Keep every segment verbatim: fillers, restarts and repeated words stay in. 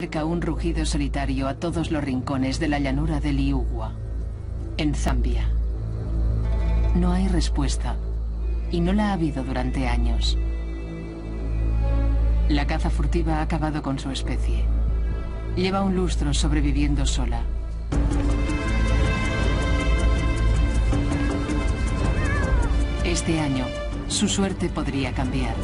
Cerca un rugido solitario a todos los rincones de la llanura de Liuwa, en Zambia. No hay respuesta, y no la ha habido durante años. La caza furtiva ha acabado con su especie. Lleva un lustro sobreviviendo sola. Este año, su suerte podría cambiar.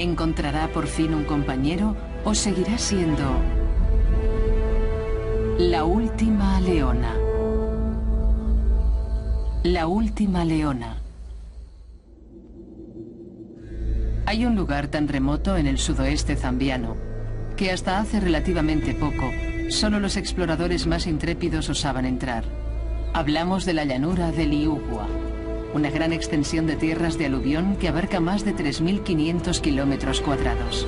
¿Encontrará por fin un compañero o seguirá siendo la última leona? La última leona. Hay un lugar tan remoto en el sudoeste zambiano que hasta hace relativamente poco solo los exploradores más intrépidos osaban entrar. Hablamos de la llanura de Liuwa. Una gran extensión de tierras de aluvión que abarca más de tres mil quinientos kilómetros cuadrados.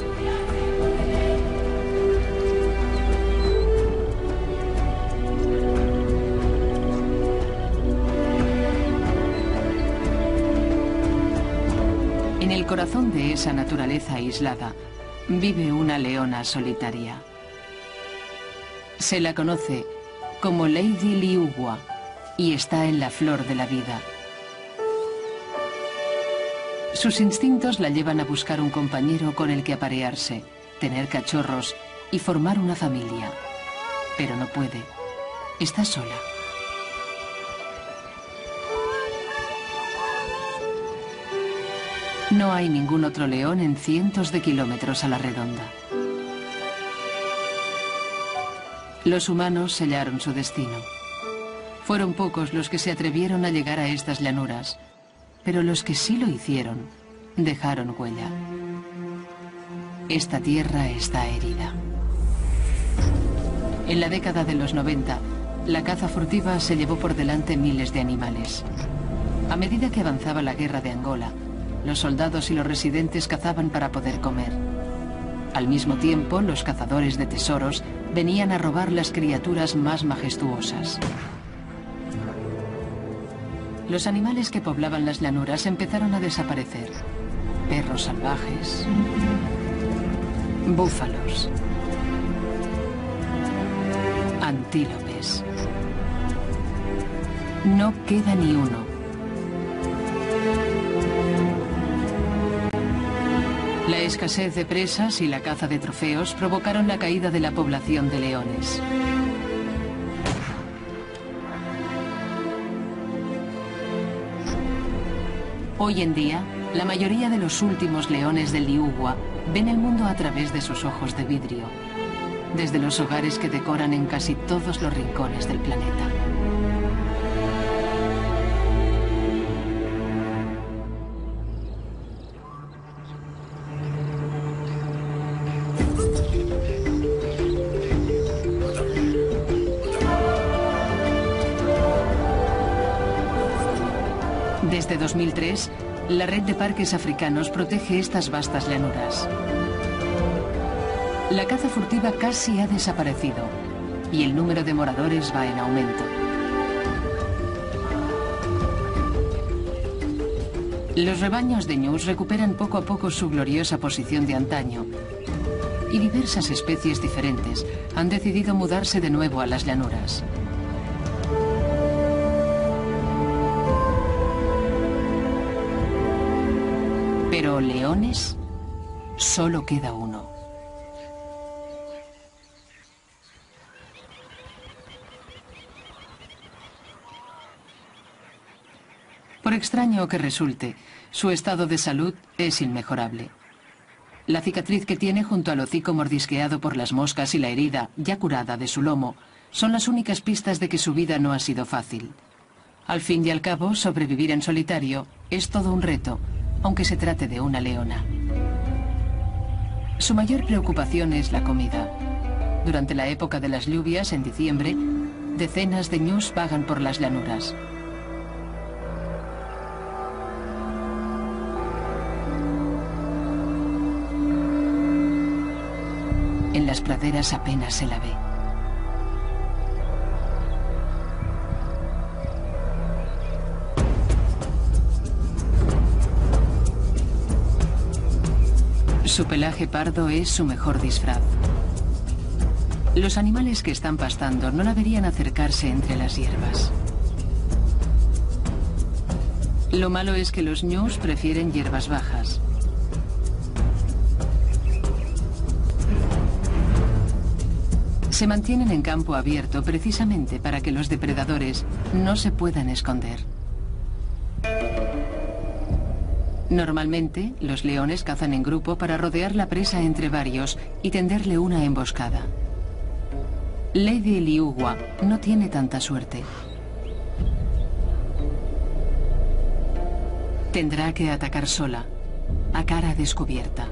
En el corazón de esa naturaleza aislada vive una leona solitaria. Se la conoce como Lady Liuwa y está en la flor de la vida. Sus instintos la llevan a buscar un compañero con el que aparearse, tener cachorros y formar una familia. Pero no puede. Está sola. No hay ningún otro león en cientos de kilómetros a la redonda. Los humanos sellaron su destino. Fueron pocos los que se atrevieron a llegar a estas llanuras. Pero los que sí lo hicieron, dejaron huella. Esta tierra está herida. En la década de los noventa, la caza furtiva se llevó por delante miles de animales. A medida que avanzaba la guerra de Angola, los soldados y los residentes cazaban para poder comer. Al mismo tiempo, los cazadores de tesoros venían a robar las criaturas más majestuosas. Los animales que poblaban las llanuras empezaron a desaparecer. Perros salvajes, búfalos, antílopes. No queda ni uno. La escasez de presas y la caza de trofeos provocaron la caída de la población de leones. Hoy en día, la mayoría de los últimos leones de Liuwa ven el mundo a través de sus ojos de vidrio, desde los hogares que decoran en casi todos los rincones del planeta. Desde dos mil tres, la red de parques africanos protege estas vastas llanuras. La caza furtiva casi ha desaparecido y el número de moradores va en aumento. Los rebaños de ñus recuperan poco a poco su gloriosa posición de antaño y diversas especies diferentes han decidido mudarse de nuevo a las llanuras. Pero leones, solo queda uno. Por extraño que resulte, su estado de salud es inmejorable. La cicatriz que tiene junto al hocico mordisqueado por las moscas y la herida, ya curada, de su lomo, son las únicas pistas de que su vida no ha sido fácil. Al fin y al cabo, sobrevivir en solitario es todo un reto, aunque se trate de una leona. Su mayor preocupación es la comida. Durante la época de las lluvias, en diciembre, decenas de ñus vagan por las llanuras. En las praderas apenas se la ve. Su pelaje pardo es su mejor disfraz. Los animales que están pastando no la verían acercarse entre las hierbas. Lo malo es que los ñus prefieren hierbas bajas. Se mantienen en campo abierto precisamente para que los depredadores no se puedan esconder. Normalmente, los leones cazan en grupo para rodear la presa entre varios y tenderle una emboscada. Lady Liuwa no tiene tanta suerte. Tendrá que atacar sola, a cara descubierta.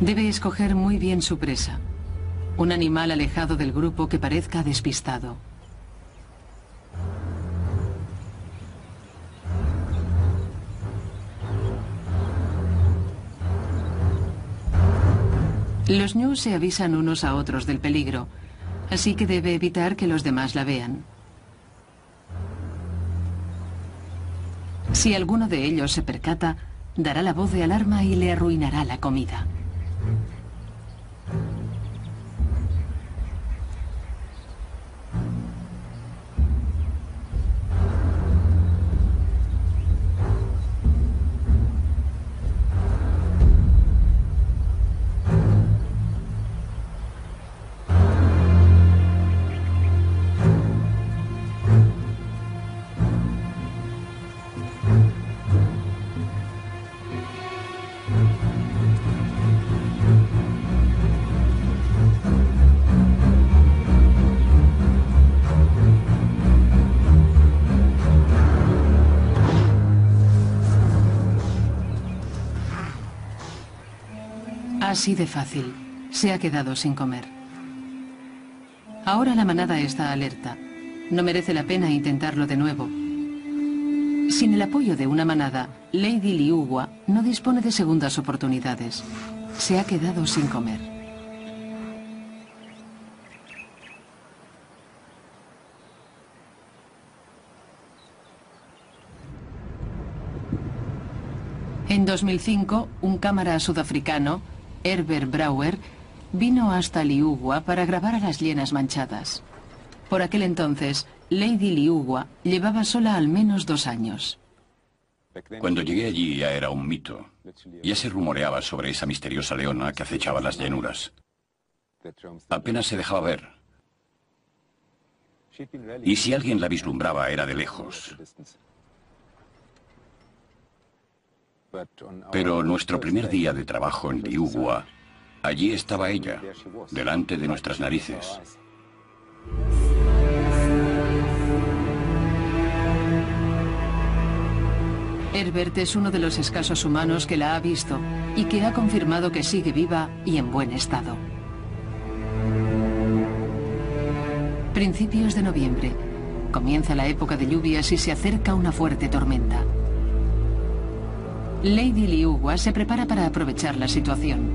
Debe escoger muy bien su presa, un animal alejado del grupo que parezca despistado. Los ñus se avisan unos a otros del peligro, así que debe evitar que los demás la vean. Si alguno de ellos se percata, dará la voz de alarma y le arruinará la comida. Así de fácil, se ha quedado sin comer. Ahora la manada está alerta. No merece la pena intentarlo de nuevo. Sin el apoyo de una manada, Lady Liuwa no dispone de segundas oportunidades. Se ha quedado sin comer. En dos mil cinco, un cámara sudafricano, Herbert Brouwer, vino hasta Liuwa para grabar a las hienas manchadas. Por aquel entonces, Lady Liuwa llevaba sola al menos dos años. Cuando llegué allí ya era un mito. Ya se rumoreaba sobre esa misteriosa leona que acechaba las llanuras. Apenas se dejaba ver. Y si alguien la vislumbraba era de lejos. Pero nuestro primer día de trabajo en Liuwa, allí estaba ella, delante de nuestras narices. Herbert es uno de los escasos humanos que la ha visto y que ha confirmado que sigue viva y en buen estado. Principios de noviembre. Comienza la época de lluvias y se acerca una fuerte tormenta. Lady Liuwa se prepara para aprovechar la situación.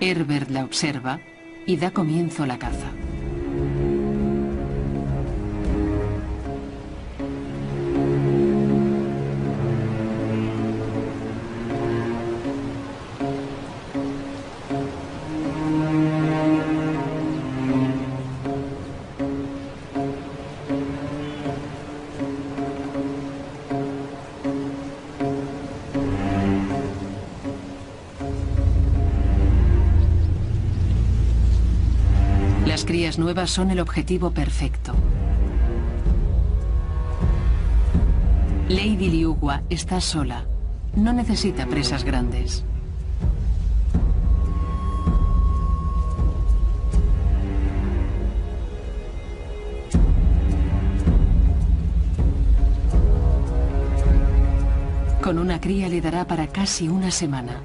Herbert la observa y da comienzo la caza. Las nuevas son el objetivo perfecto. Lady Liuwa está sola, no necesita presas grandes. Con una cría le dará para casi una semana.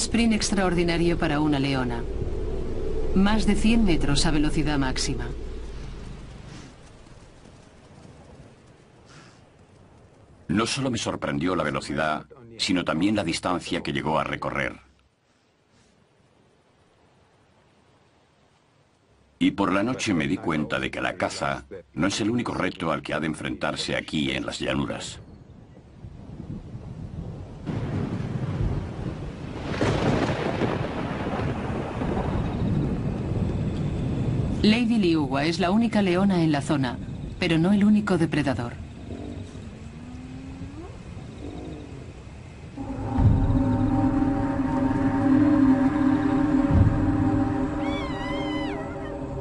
sprint extraordinario para una leona. Más de cien metros a velocidad máxima. No solo me sorprendió la velocidad, sino también la distancia que llegó a recorrer. Y por la noche me di cuenta de que la caza no es el único reto al que ha de enfrentarse aquí en las llanuras. Lady Liuwa es la única leona en la zona, pero no el único depredador.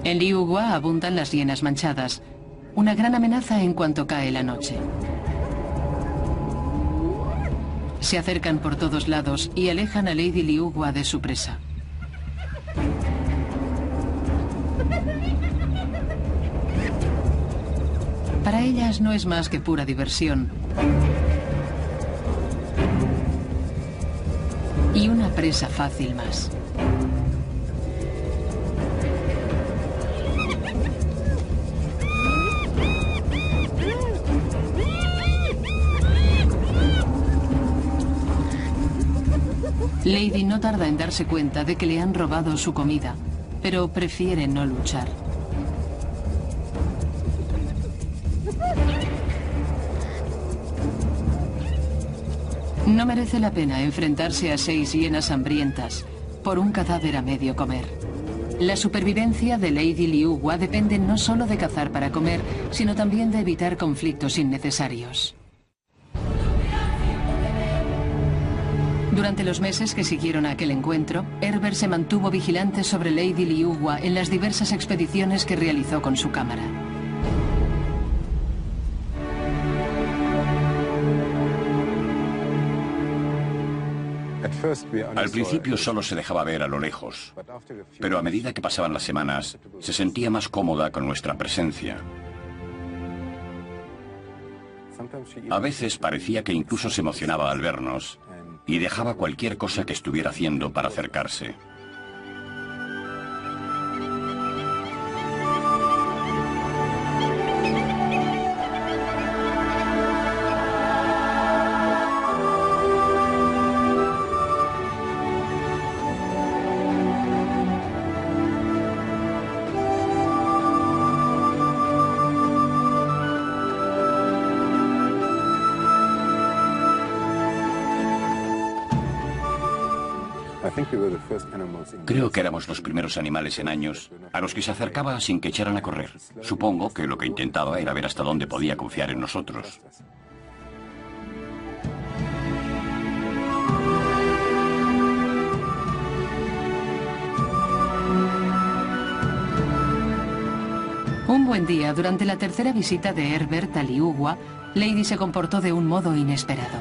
En Liuwa abundan las hienas manchadas, una gran amenaza en cuanto cae la noche. Se acercan por todos lados y alejan a Lady Liuwa de su presa. Para ellas no es más que pura diversión y una presa fácil más. Lady no tarda en darse cuenta de que le han robado su comida, pero prefiere no luchar. No merece la pena enfrentarse a seis hienas hambrientas por un cadáver a medio comer. La supervivencia de Lady Liuwa depende no solo de cazar para comer, sino también de evitar conflictos innecesarios. Durante los meses que siguieron a aquel encuentro, Herbert se mantuvo vigilante sobre Lady Liuwa en las diversas expediciones que realizó con su cámara. Al principio solo se dejaba ver a lo lejos, pero a medida que pasaban las semanas, se sentía más cómoda con nuestra presencia. A veces parecía que incluso se emocionaba al vernos, y dejaba cualquier cosa que estuviera haciendo para acercarse. Creo que éramos los primeros animales en años a los que se acercaba sin que echaran a correr. Supongo que lo que intentaba era ver hasta dónde podía confiar en nosotros. Un buen día, durante la tercera visita de Herbert a Liuwa, Lady se comportó de un modo inesperado.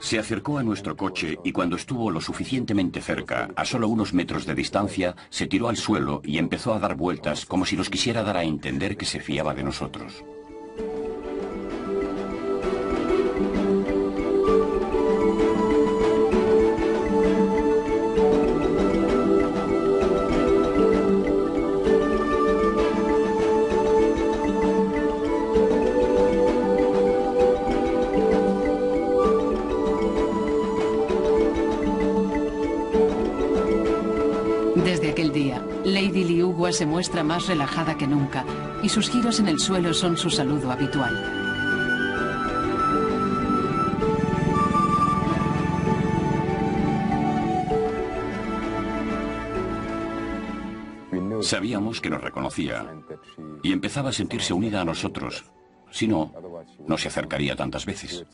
Se acercó a nuestro coche y cuando estuvo lo suficientemente cerca, a solo unos metros de distancia, se tiró al suelo y empezó a dar vueltas como si nos quisiera dar a entender que se fiaba de nosotros. Se muestra más relajada que nunca y sus giros en el suelo son su saludo habitual. Sabíamos que nos reconocía y empezaba a sentirse unida a nosotros, si no, no se acercaría tantas veces.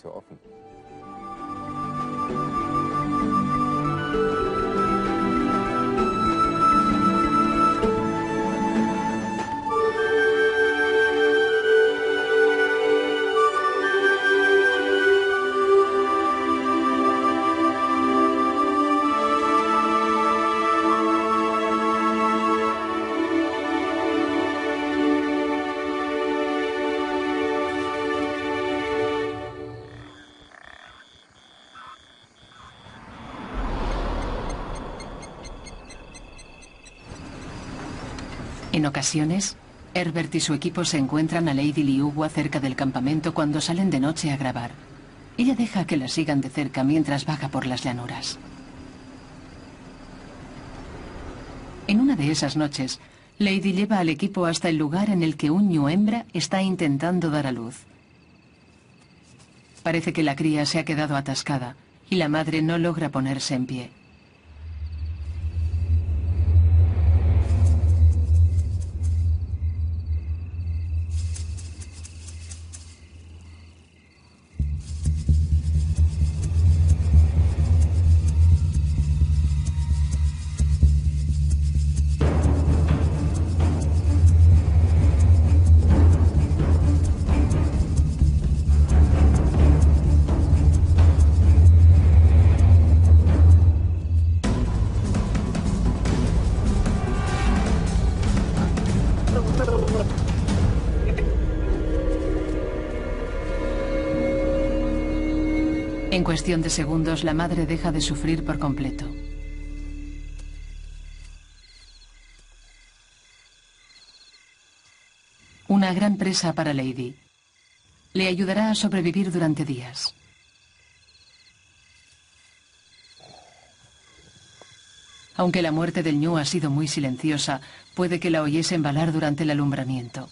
En ocasiones, Herbert y su equipo se encuentran a Lady Liuwa cerca del campamento cuando salen de noche a grabar. Ella deja que la sigan de cerca mientras vaga por las llanuras. En una de esas noches, Lady lleva al equipo hasta el lugar en el que un ñu hembra está intentando dar a luz. Parece que la cría se ha quedado atascada y la madre no logra ponerse en pie. En cuestión de segundos, la madre deja de sufrir por completo. Una gran presa para Lady. Le ayudará a sobrevivir durante días. Aunque la muerte del ñu ha sido muy silenciosa, puede que la oyesen balar durante el alumbramiento.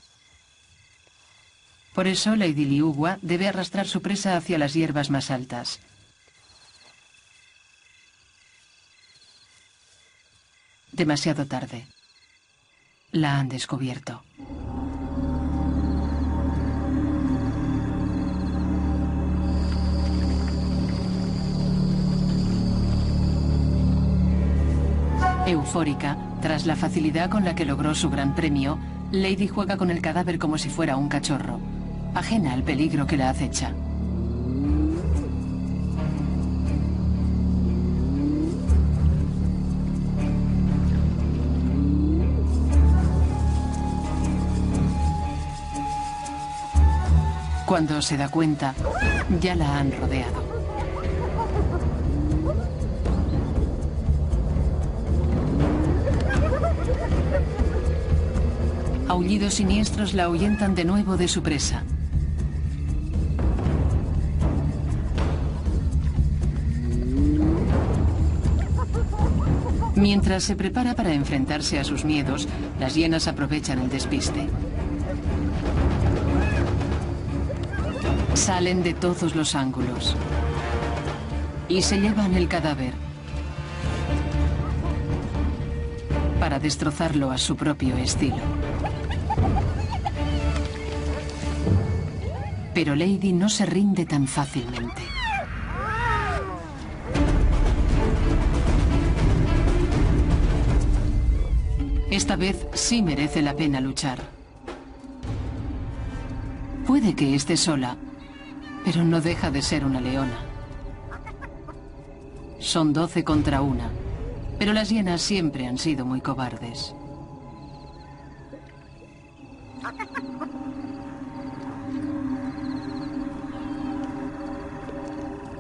Por eso, Lady Liuwa debe arrastrar su presa hacia las hierbas más altas. Demasiado tarde. La han descubierto. Eufórica, tras la facilidad con la que logró su gran premio, Lady juega con el cadáver como si fuera un cachorro, ajena al peligro que la acecha. Cuando se da cuenta, ya la han rodeado. Aullidos siniestros la ahuyentan de nuevo de su presa. Mientras se prepara para enfrentarse a sus miedos, las hienas aprovechan el despiste. Salen de todos los ángulos y se llevan el cadáver para destrozarlo a su propio estilo. Pero Lady no se rinde tan fácilmente. Esta vez sí merece la pena luchar. Puede que esté sola, pero no deja de ser una leona. Son doce contra una, pero las hienas siempre han sido muy cobardes.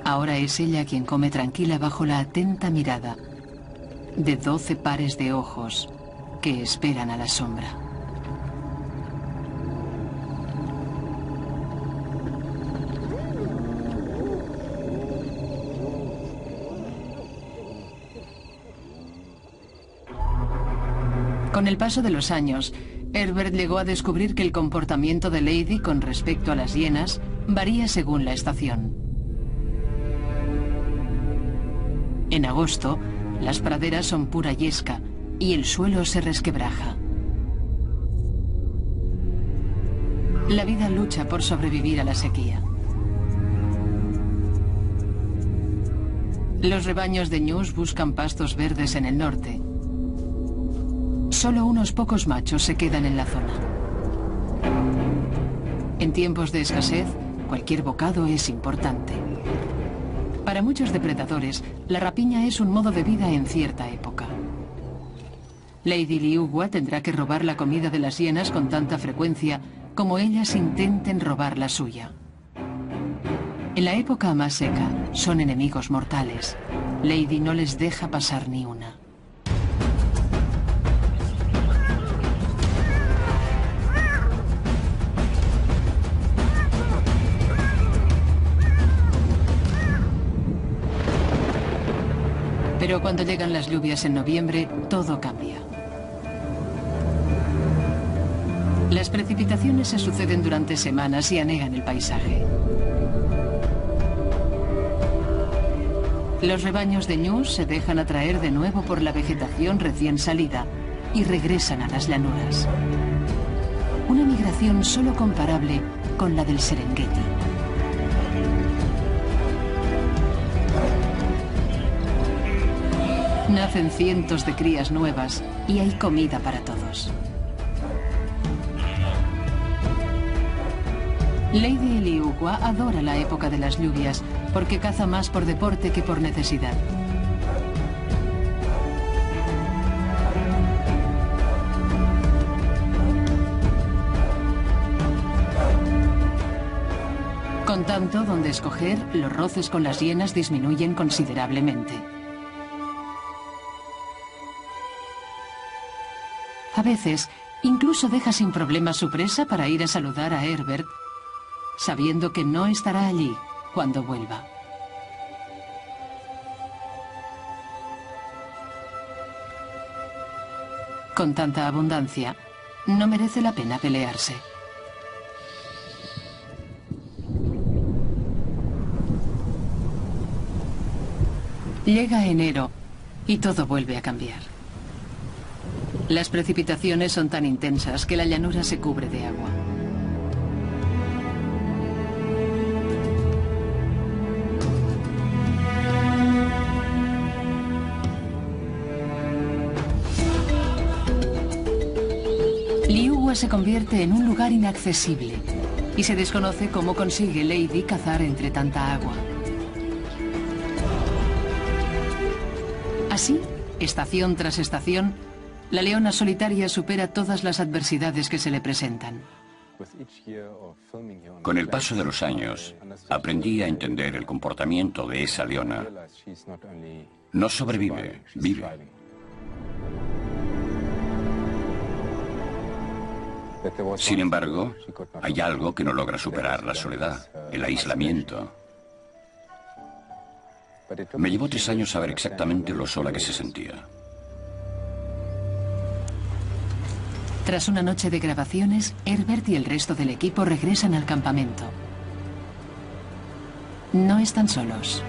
Ahora es ella quien come tranquila bajo la atenta mirada de doce pares de ojos que esperan a la sombra. Con el paso de los años, Herbert llegó a descubrir que el comportamiento de Lady con respecto a las hienas varía según la estación. En agosto, las praderas son pura yesca y el suelo se resquebraja. La vida lucha por sobrevivir a la sequía. Los rebaños de ñús buscan pastos verdes en el norte. Solo unos pocos machos se quedan en la zona. En tiempos de escasez, cualquier bocado es importante. Para muchos depredadores, la rapiña es un modo de vida en cierta época. Lady Liuwa tendrá que robar la comida de las hienas con tanta frecuencia como ellas intenten robar la suya. En la época más seca, son enemigos mortales. Lady no les deja pasar ni una. Pero cuando llegan las lluvias en noviembre, todo cambia. Las precipitaciones se suceden durante semanas y anegan el paisaje. Los rebaños de ñus se dejan atraer de nuevo por la vegetación recién salida y regresan a las llanuras. Una migración solo comparable con la del Serengeti. Nacen cientos de crías nuevas y hay comida para todos. Lady Liuwa adora la época de las lluvias porque caza más por deporte que por necesidad. Con tanto donde escoger, los roces con las hienas disminuyen considerablemente. A veces, incluso deja sin problema su presa para ir a saludar a Herbert, sabiendo que no estará allí cuando vuelva. Con tanta abundancia, no merece la pena pelearse. Llega enero y todo vuelve a cambiar. Las precipitaciones son tan intensas que la llanura se cubre de agua. Liuwa se convierte en un lugar inaccesible y se desconoce cómo consigue Lady cazar entre tanta agua. Así, estación tras estación, la leona solitaria supera todas las adversidades que se le presentan. Con el paso de los años, aprendí a entender el comportamiento de esa leona. No sobrevive, vive. Sin embargo, hay algo que no logra superar: la soledad, el aislamiento. Me llevó tres años saber exactamente lo sola que se sentía. Tras una noche de grabaciones, Herbert y el resto del equipo regresan al campamento. No están solos.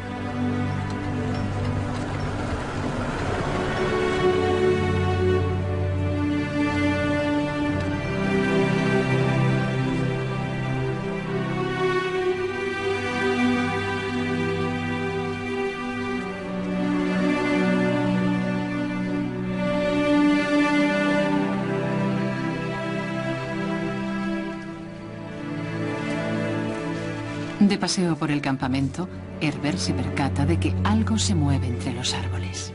De paseo por el campamento, Herbert se percata de que algo se mueve entre los árboles.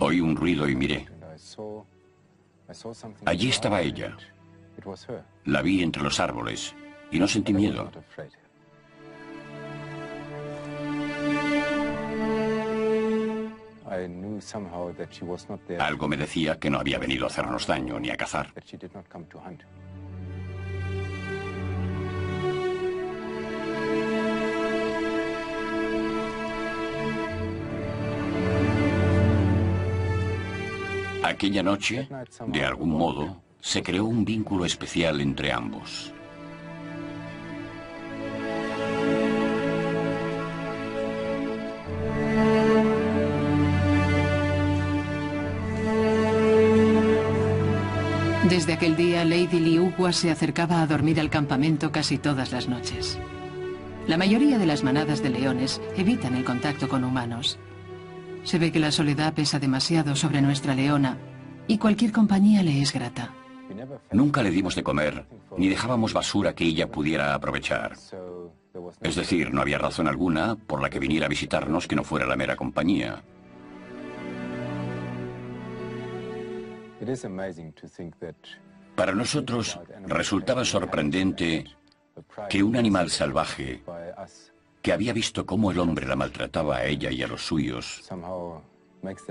Oí un ruido y miré. Allí estaba ella. La vi entre los árboles y no sentí miedo. Algo me decía que no había venido a hacernos daño ni a cazar. Aquella noche, de algún modo, se creó un vínculo especial entre ambos. Desde aquel día, Lady Liuwa se acercaba a dormir al campamento casi todas las noches. La mayoría de las manadas de leones evitan el contacto con humanos. Se ve que la soledad pesa demasiado sobre nuestra leona y cualquier compañía le es grata. Nunca le dimos de comer ni dejábamos basura que ella pudiera aprovechar. Es decir, no había razón alguna por la que viniera a visitarnos que no fuera la mera compañía. Para nosotros resultaba sorprendente que un animal salvaje, que había visto cómo el hombre la maltrataba a ella y a los suyos,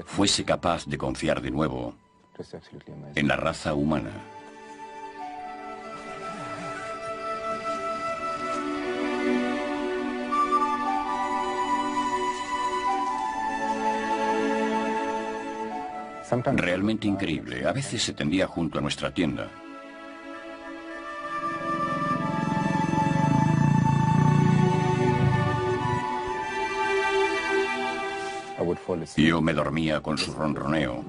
fuese capaz de confiar de nuevo en la raza humana. Realmente increíble. A veces se tendía junto a nuestra tienda. Yo me dormía con su ronroneo.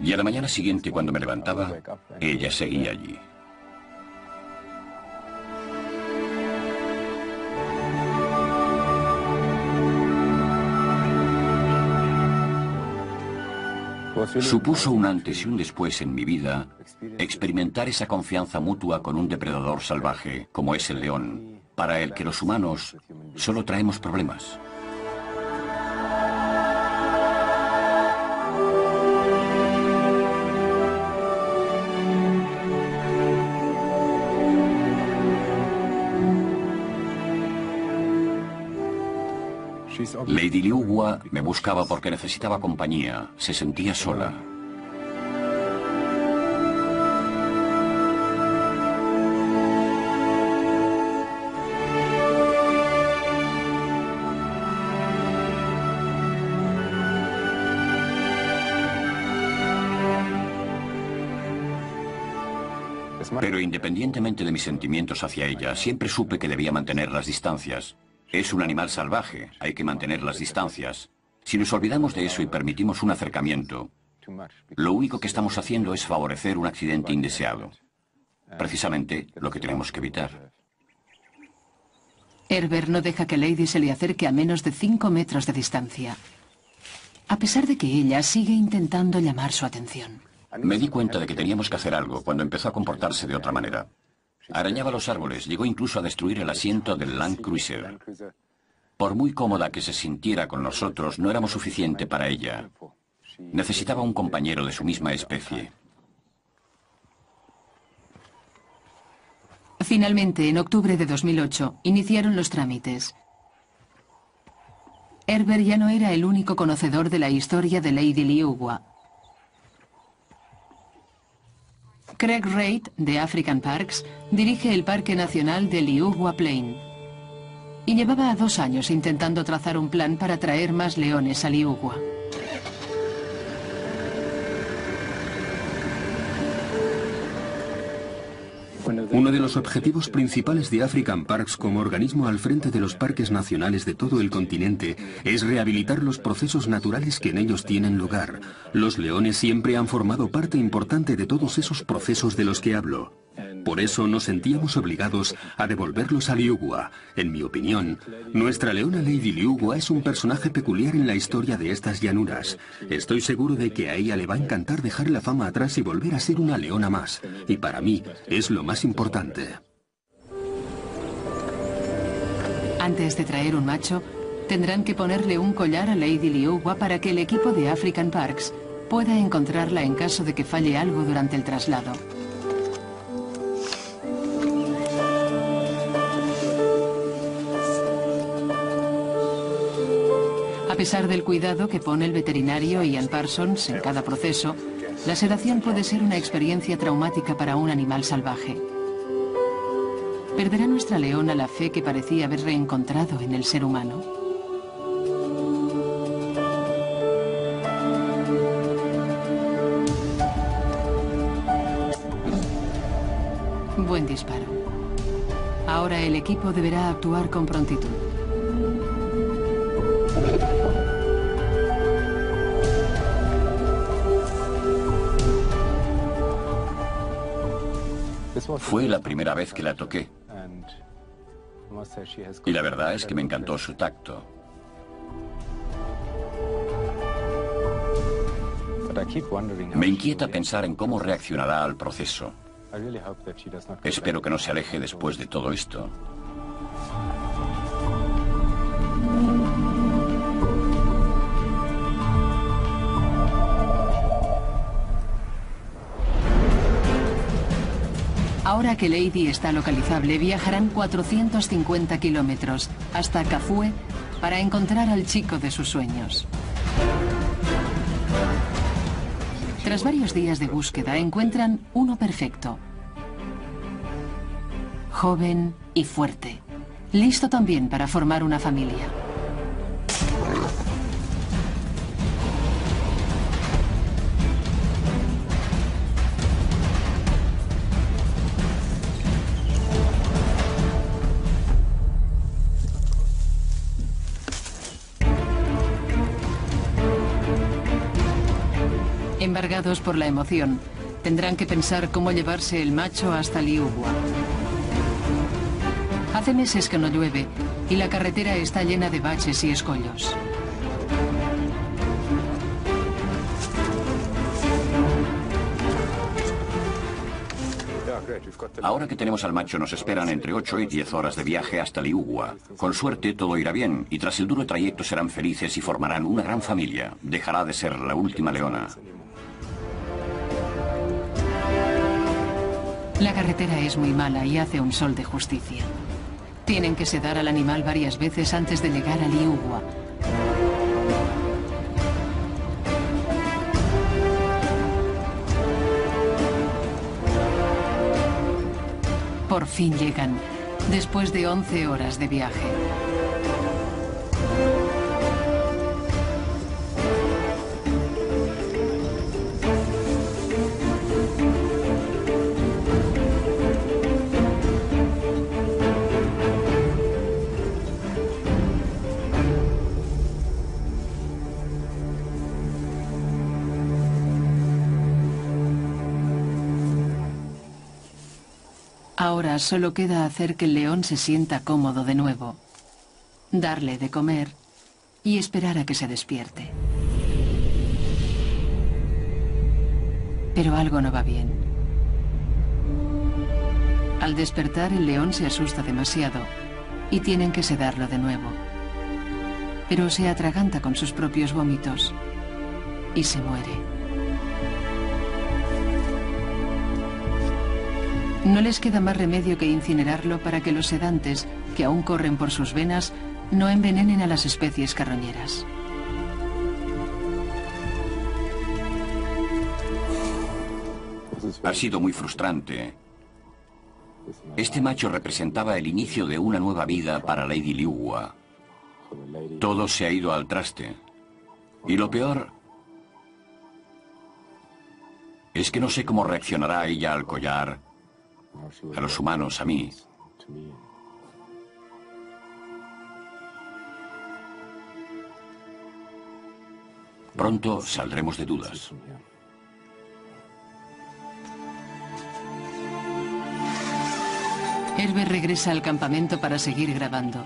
Y a la mañana siguiente, cuando me levantaba, ella seguía allí. Supuso un antes y un después en mi vida experimentar esa confianza mutua con un depredador salvaje como es el león, para el que los humanos solo traemos problemas. Lady Liuwa me buscaba porque necesitaba compañía, se sentía sola. Pero independientemente de mis sentimientos hacia ella, siempre supe que debía mantener las distancias. Es un animal salvaje, hay que mantener las distancias. Si nos olvidamos de eso y permitimos un acercamiento, lo único que estamos haciendo es favorecer un accidente indeseado. Precisamente lo que tenemos que evitar. Herbert no deja que Lady se le acerque a menos de cinco metros de distancia, a pesar de que ella sigue intentando llamar su atención. Me di cuenta de que teníamos que hacer algo cuando empezó a comportarse de otra manera. Arañaba los árboles, llegó incluso a destruir el asiento del Land Cruiser. Por muy cómoda que se sintiera con nosotros, no éramos suficiente para ella. Necesitaba un compañero de su misma especie. Finalmente, en octubre de dos mil ocho, iniciaron los trámites. Herbert ya no era el único conocedor de la historia de Lady Liuwa. Craig Reid, de African Parks, dirige el Parque Nacional de Liuwa Plain y llevaba dos años intentando trazar un plan para traer más leones a Liuwa. Uno de los objetivos principales de African Parks como organismo al frente de los parques nacionales de todo el continente es rehabilitar los procesos naturales que en ellos tienen lugar. Los leones siempre han formado parte importante de todos esos procesos de los que hablo. Por eso nos sentíamos obligados a devolverlos a Liuwa. En mi opinión, nuestra leona Lady Liuwa es un personaje peculiar en la historia de estas llanuras. Estoy seguro de que a ella le va a encantar dejar la fama atrás y volver a ser una leona más. Y para mí es lo más importante. Antes de traer un macho, tendrán que ponerle un collar a Lady Liuwa para que el equipo de African Parks pueda encontrarla en caso de que falle algo durante el traslado. A pesar del cuidado que pone el veterinario Ian Parsons en cada proceso, la sedación puede ser una experiencia traumática para un animal salvaje. ¿Perderá nuestra leona la fe que parecía haber reencontrado en el ser humano? Buen disparo. Ahora el equipo deberá actuar con prontitud. Fue la primera vez que la toqué. Y la verdad es que me encantó su tacto. Me inquieta pensar en cómo reaccionará al proceso. Espero que no se aleje después de todo esto. Ahora que Lady está localizable, viajarán cuatrocientos cincuenta kilómetros hasta Cafúe para encontrar al chico de sus sueños. Tras varios días de búsqueda, encuentran uno perfecto. Joven y fuerte, listo también para formar una familia. embargados por la emoción, tendrán que pensar cómo llevarse el macho hasta Liuwa. Hace meses que no llueve y la carretera está llena de baches y escollos. Ahora que tenemos al macho nos esperan entre ocho y diez horas de viaje hasta Liuwa. Con suerte todo irá bien y tras el duro trayecto serán felices y formarán una gran familia. Dejará de ser la última leona. La carretera es muy mala y hace un sol de justicia. Tienen que sedar al animal varias veces antes de llegar a Liuwa. Por fin llegan, después de once horas de viaje. Ahora solo queda hacer que el león se sienta cómodo de nuevo, darle de comer y esperar a que se despierte. Pero algo no va bien. Al despertar el león se asusta demasiado y tienen que sedarlo de nuevo. Pero se atraganta con sus propios vómitos y se muere. No les queda más remedio que incinerarlo para que los sedantes, que aún corren por sus venas, no envenenen a las especies carroñeras. Ha sido muy frustrante. Este macho representaba el inicio de una nueva vida para Lady Liuwa. Todo se ha ido al traste. Y lo peor es que no sé cómo reaccionará ella al collar, a los humanos, a mí. Pronto saldremos de dudas. Herbert regresa al campamento para seguir grabando,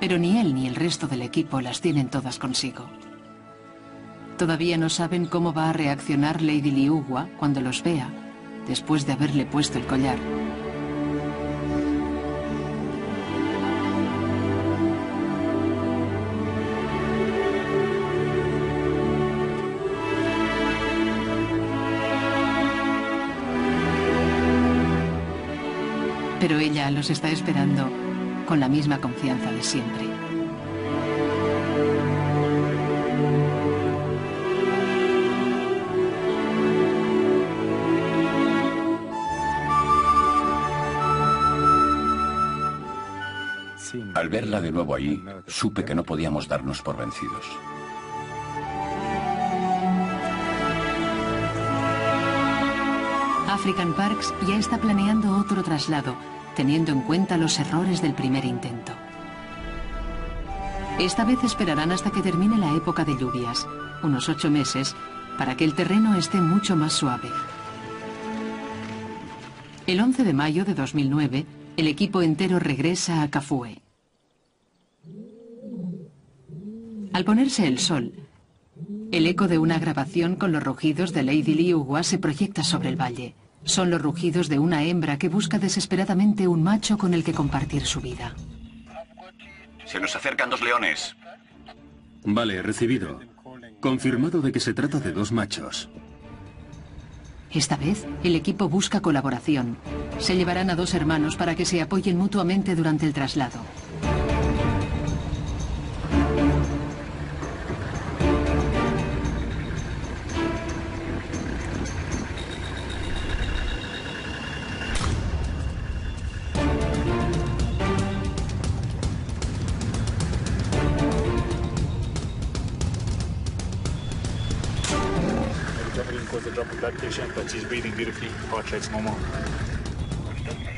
pero ni él ni el resto del equipo las tienen todas consigo. Todavía no saben cómo va a reaccionar Lady Liuwa cuando los vea, después de haberle puesto el collar. Pero ella los está esperando con la misma confianza de siempre. Al verla de nuevo allí, supe que no podíamos darnos por vencidos. African Parks ya está planeando otro traslado, teniendo en cuenta los errores del primer intento. Esta vez esperarán hasta que termine la época de lluvias, unos ocho meses, para que el terreno esté mucho más suave. El once de mayo de dos mil nueve, el equipo entero regresa a Cafúe. Al ponerse el sol, el eco de una grabación con los rugidos de Lady Liuwa se proyecta sobre el valle. Son los rugidos de una hembra que busca desesperadamente un macho con el que compartir su vida. Se nos acercan dos leones. Vale, recibido. Confirmado de que se trata de dos machos. Esta vez, el equipo busca colaboración. Se llevarán a dos hermanos para que se apoyen mutuamente durante el traslado.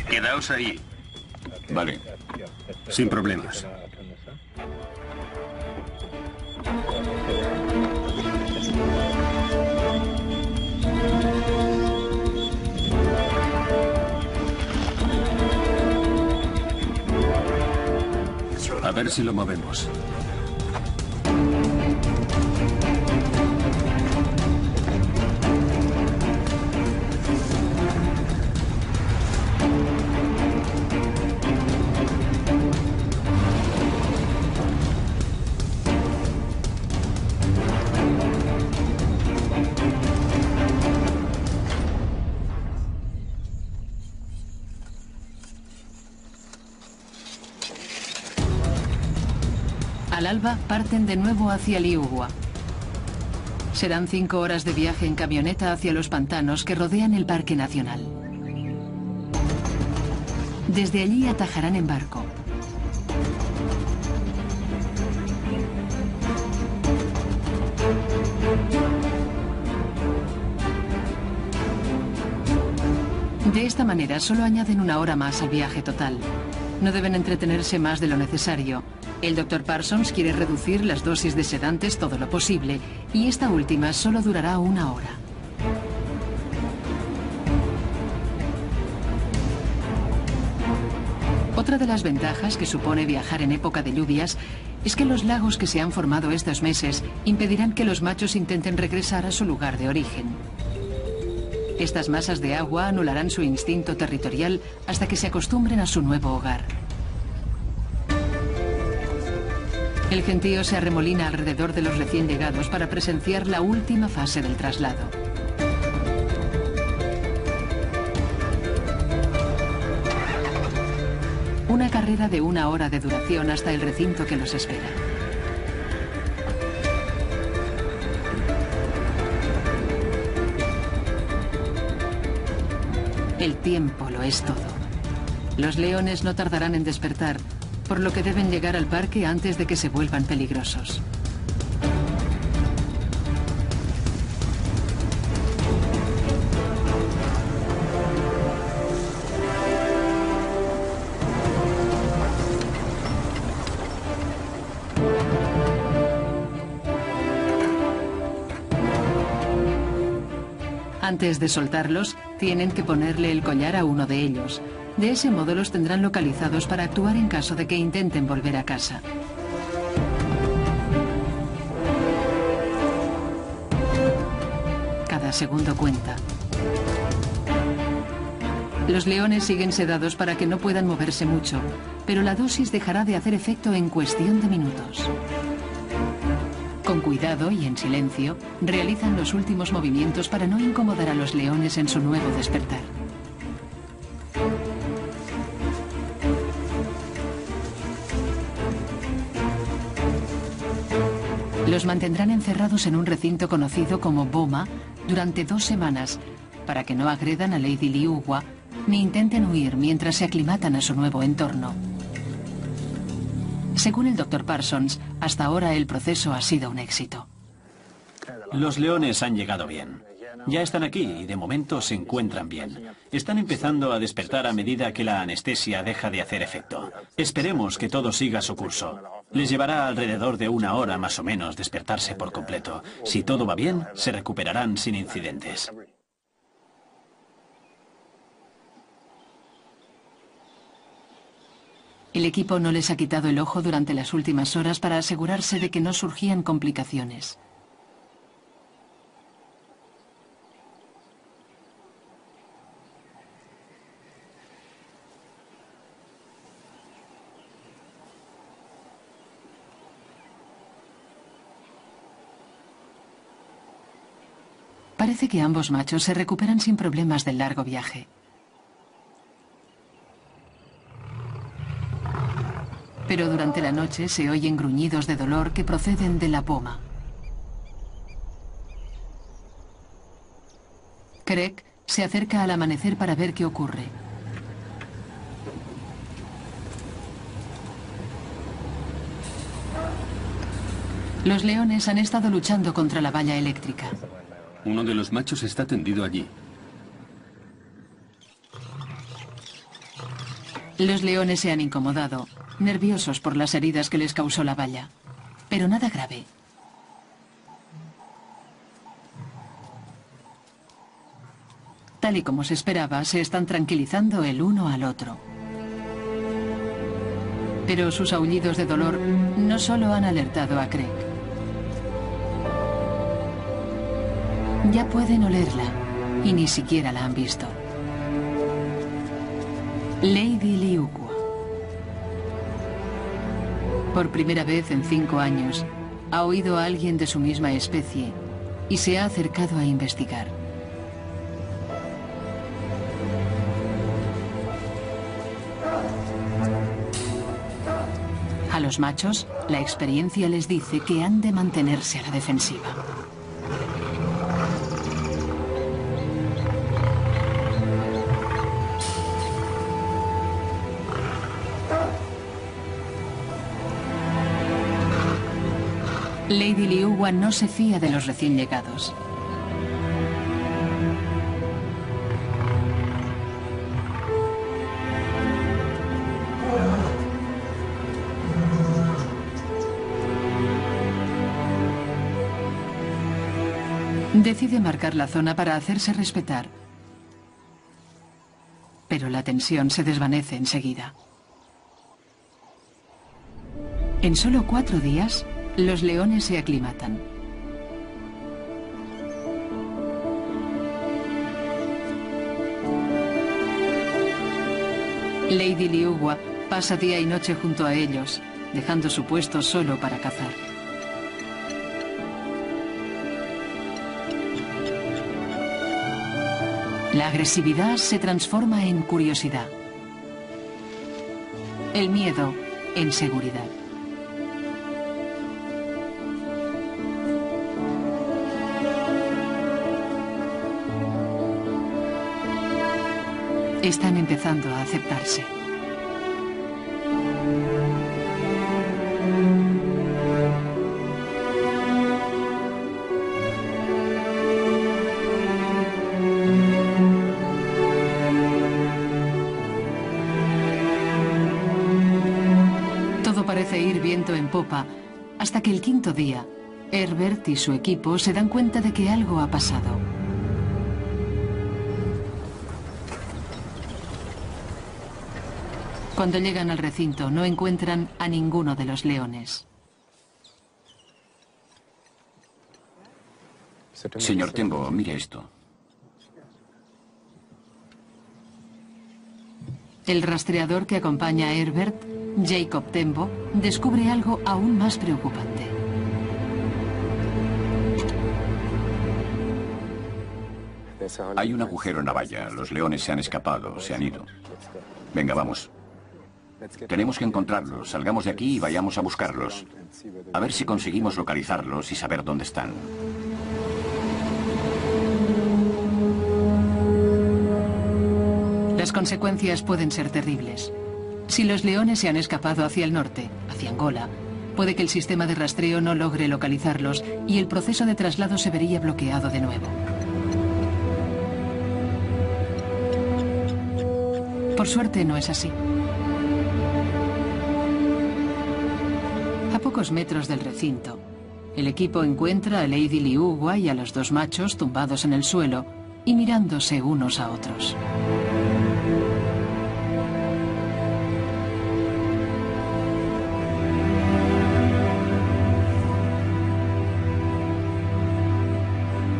Quedaos ahí. Vale. Sin problemas. ver si lo movemos. Al alba parten de nuevo hacia Liuwa. Serán cinco horas de viaje en camioneta hacia los pantanos que rodean el Parque Nacional. Desde allí atajarán en barco. De esta manera solo añaden una hora más al viaje total. No deben entretenerse más de lo necesario. El doctor Parsons quiere reducir las dosis de sedantes todo lo posible, y esta última solo durará una hora. Otra de las ventajas que supone viajar en época de lluvias es que los lagos que se han formado estos meses impedirán que los machos intenten regresar a su lugar de origen. Estas masas de agua anularán su instinto territorial hasta que se acostumbren a su nuevo hogar. El gentío se arremolina alrededor de los recién llegados para presenciar la última fase del traslado. Una carrera de una hora de duración hasta el recinto que los espera. El tiempo lo es todo. Los leones no tardarán en despertar, por lo que deben llegar al parque antes de que se vuelvan peligrosos. Antes de soltarlos, tienen que ponerle el collar a uno de ellos. De ese modo los tendrán localizados para actuar en caso de que intenten volver a casa. Cada segundo cuenta. Los leones siguen sedados para que no puedan moverse mucho, pero la dosis dejará de hacer efecto en cuestión de minutos. Con cuidado y en silencio, realizan los últimos movimientos para no incomodar a los leones en su nuevo despertar. Los mantendrán encerrados en un recinto conocido como Boma durante dos semanas para que no agredan a Lady Liuwa ni intenten huir mientras se aclimatan a su nuevo entorno. Según el doctor Parsons, hasta ahora el proceso ha sido un éxito. Los leones han llegado bien. Ya están aquí y de momento se encuentran bien. Están empezando a despertar a medida que la anestesia deja de hacer efecto. Esperemos que todo siga su curso. Les llevará alrededor de una hora más o menos despertarse por completo. Si todo va bien, se recuperarán sin incidentes. El equipo no les ha quitado el ojo durante las últimas horas para asegurarse de que no surgían complicaciones. Parece que ambos machos se recuperan sin problemas del largo viaje. Pero durante la noche se oyen gruñidos de dolor que proceden de la Boma. Craig se acerca al amanecer para ver qué ocurre. Los leones han estado luchando contra la valla eléctrica. Uno de los machos está tendido allí. Los leones se han incomodado, nerviosos por las heridas que les causó la valla, pero nada grave. Tal y como se esperaba, se están tranquilizando el uno al otro. Pero sus aullidos de dolor no solo han alertado a Craig. Ya pueden olerla y ni siquiera la han visto. Lady Liuwa. Por primera vez en cinco años, ha oído a alguien de su misma especie y se ha acercado a investigar. A los machos, la experiencia les dice que han de mantenerse a la defensiva. Lady Liuwa no se fía de los recién llegados. Decide marcar la zona para hacerse respetar, pero la tensión se desvanece enseguida. En solo cuatro días, los leones se aclimatan. Lady Liuwa pasa día y noche junto a ellos, dejando su puesto solo para cazar. La agresividad se transforma en curiosidad. El miedo en seguridad. Están empezando a aceptarse. Todo parece ir viento en popa, hasta que el quinto día, Herbert y su equipo se dan cuenta de que algo ha pasado. Cuando llegan al recinto, no encuentran a ninguno de los leones. Señor Tembo, mire esto. El rastreador que acompaña a Herbert, Jacob Tembo, descubre algo aún más preocupante. Hay un agujero en la valla. Los leones se han escapado, se han ido. Venga, vamos. Tenemos que encontrarlos, salgamos de aquí y vayamos a buscarlos. A ver si conseguimos localizarlos y saber dónde están. Las consecuencias pueden ser terribles. Si los leones se han escapado hacia el norte, hacia Angola, puede que el sistema de rastreo no logre localizarlos y el proceso de traslado se vería bloqueado de nuevo. Por suerte no es así. A pocos metros del recinto, el equipo encuentra a Lady Liuwa y a los dos machos tumbados en el suelo y mirándose unos a otros.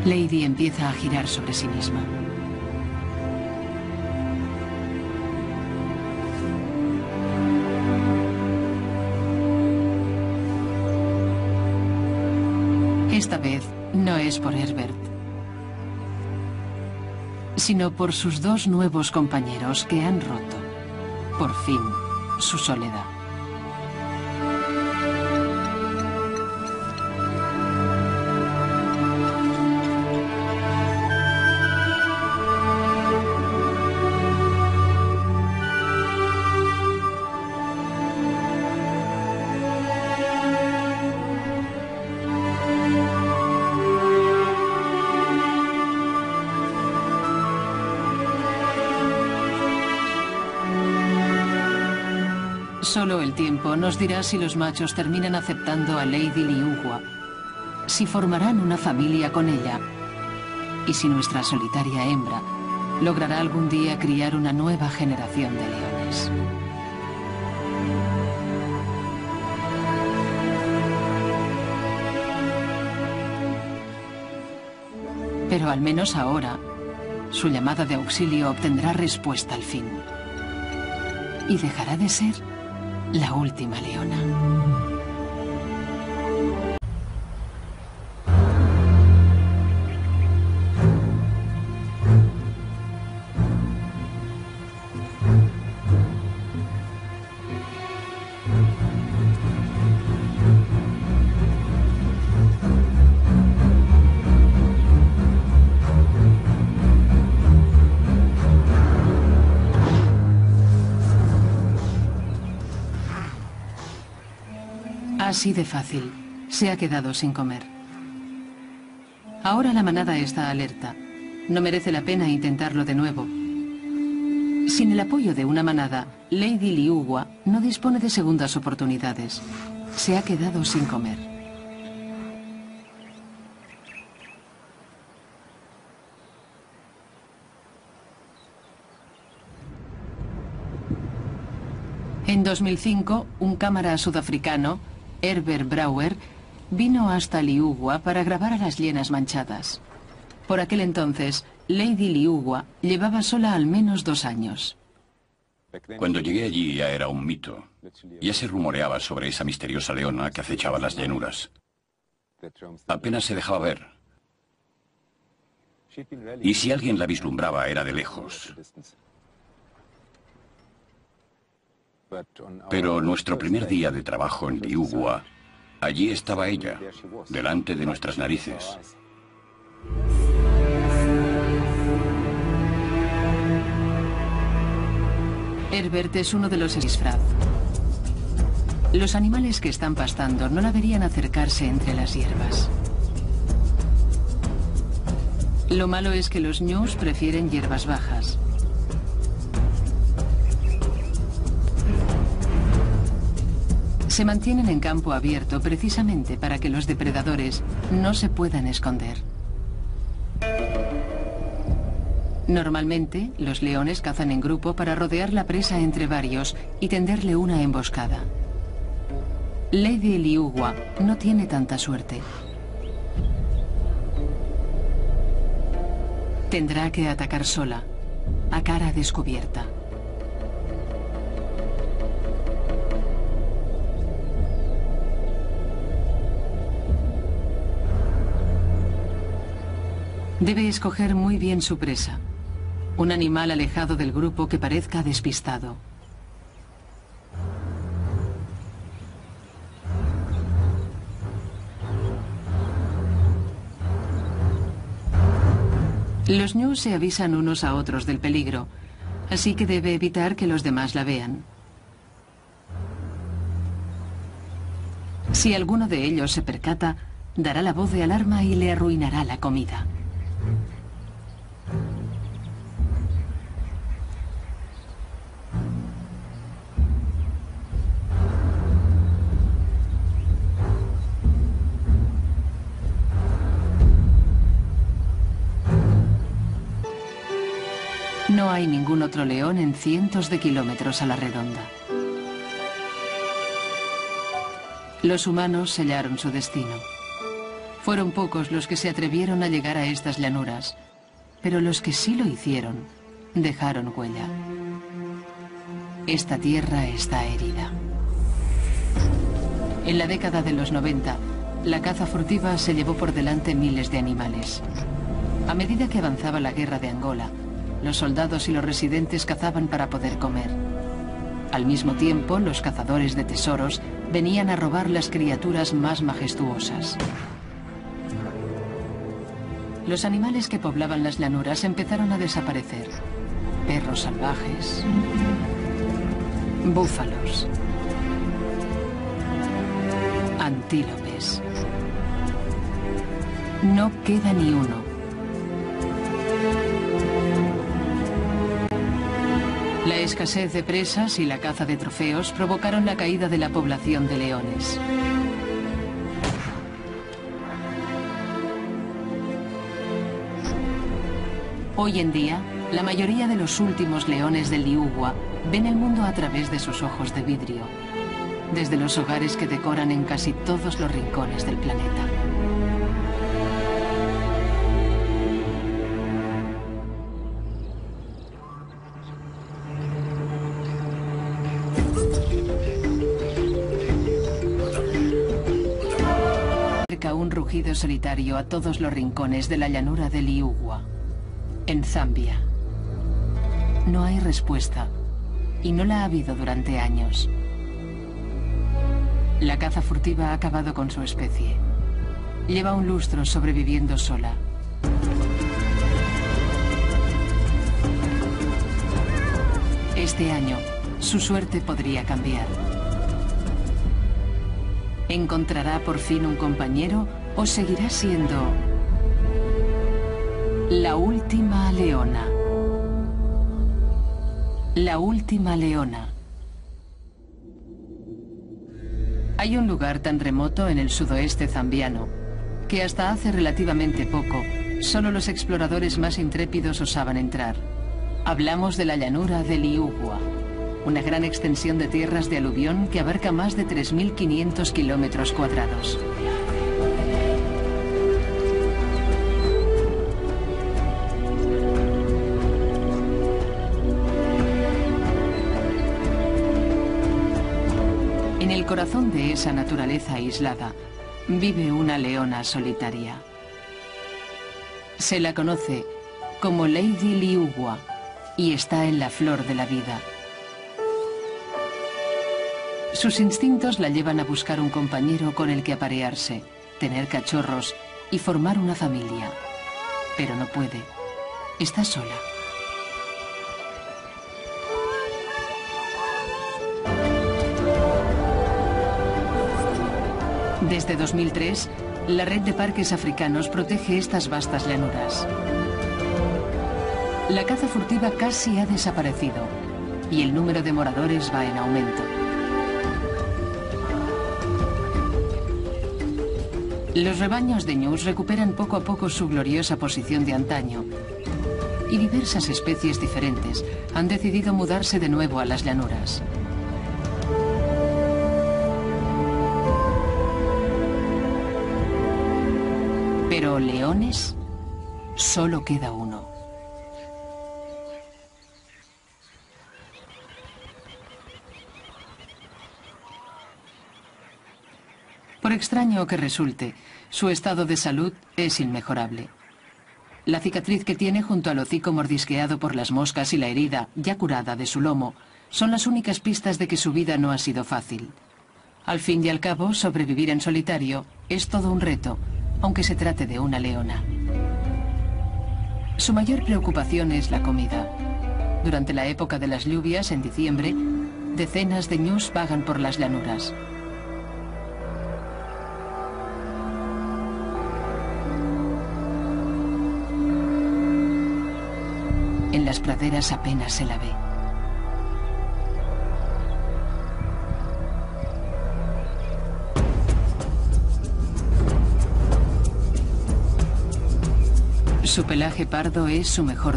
Lady empieza a girar sobre sí misma. Esta vez no es por Herbert, sino por sus dos nuevos compañeros que han roto, por fin, su soledad. Solo el tiempo nos dirá si los machos terminan aceptando a Lady Liuwa, si formarán una familia con ella y si nuestra solitaria hembra logrará algún día criar una nueva generación de leones. Pero al menos ahora, su llamada de auxilio obtendrá respuesta al fin. Y dejará de ser la última leona. Así de fácil, se ha quedado sin comer. Ahora la manada está alerta. No merece la pena intentarlo de nuevo. Sin el apoyo de una manada, Lady Liuwa no dispone de segundas oportunidades. Se ha quedado sin comer. En dos mil cinco, un cámara sudafricano, Herbert Brouwer, vino hasta Liuwa para grabar a las hienas manchadas. Por aquel entonces, Lady Liuwa llevaba sola al menos dos años. Cuando llegué allí ya era un mito. Ya se rumoreaba sobre esa misteriosa leona que acechaba las llanuras. Apenas se dejaba ver. Y si alguien la vislumbraba era de lejos. Pero nuestro primer día de trabajo en Liuwa, allí estaba ella, delante de nuestras narices. Herbert es uno de los disfraz. Los animales que están pastando no la verían acercarse entre las hierbas. Lo malo es que los ñus prefieren hierbas bajas. Se mantienen en campo abierto precisamente para que los depredadores no se puedan esconder. Normalmente, los leones cazan en grupo para rodear la presa entre varios y tenderle una emboscada. Lady Liuwa no tiene tanta suerte. Tendrá que atacar sola, a cara descubierta. Debe escoger muy bien su presa, un animal alejado del grupo que parezca despistado. Los ñus se avisan unos a otros del peligro, así que debe evitar que los demás la vean. Si alguno de ellos se percata, dará la voz de alarma y le arruinará la comida. No hay ningún otro león en cientos de kilómetros a la redonda. Los humanos sellaron su destino. Fueron pocos los que se atrevieron a llegar a estas llanuras, pero los que sí lo hicieron, dejaron huella. Esta tierra está herida. En la década de los noventa, la caza furtiva se llevó por delante miles de animales. A medida que avanzaba la guerra de Angola, los soldados y los residentes cazaban para poder comer. Al mismo tiempo, los cazadores de tesoros venían a robar las criaturas más majestuosas. Los animales que poblaban las llanuras empezaron a desaparecer. Perros salvajes, búfalos, antílopes. No queda ni uno. La escasez de presas y la caza de trofeos provocaron la caída de la población de leones. Hoy en día, la mayoría de los últimos leones de Liuwa ven el mundo a través de sus ojos de vidrio, desde los hogares que decoran en casi todos los rincones del planeta. refugido solitario a todos los rincones de la llanura de Liuwa, en Zambia. No hay respuesta, y no la ha habido durante años. La caza furtiva ha acabado con su especie. Lleva un lustro sobreviviendo sola. Este año, su suerte podría cambiar. ¿Encontrará por fin un compañero o seguirá siendo la última leona? La última leona. Hay un lugar tan remoto en el sudoeste zambiano que hasta hace relativamente poco solo los exploradores más intrépidos osaban entrar. Hablamos de la llanura de Liuwa, una gran extensión de tierras de aluvión que abarca más de tres mil quinientos kilómetros cuadrados. En el corazón de esa naturaleza aislada vive una leona solitaria. Se la conoce como Lady Liuwa. Y está en la flor de la vida. Sus instintos la llevan a buscar un compañero con el que aparearse, tener cachorros y formar una familia. Pero no puede. Está sola. Desde dos mil tres, la red de parques africanos protege estas vastas llanuras. La caza furtiva casi ha desaparecido y el número de moradores va en aumento. Los rebaños de ñus recuperan poco a poco su gloriosa posición de antaño y diversas especies diferentes han decidido mudarse de nuevo a las llanuras. Pero leones, solo queda uno. Por extraño que resulte, su estado de salud es inmejorable. La cicatriz que tiene junto al hocico mordisqueado por las moscas y la herida, ya curada, de su lomo, son las únicas pistas de que su vida no ha sido fácil. Al fin y al cabo, sobrevivir en solitario es todo un reto, aunque se trate de una leona. Su mayor preocupación es la comida. Durante la época de las lluvias, en diciembre, decenas de ñus vagan por las llanuras. En las praderas apenas se la ve. Su pelaje pardo es su mejor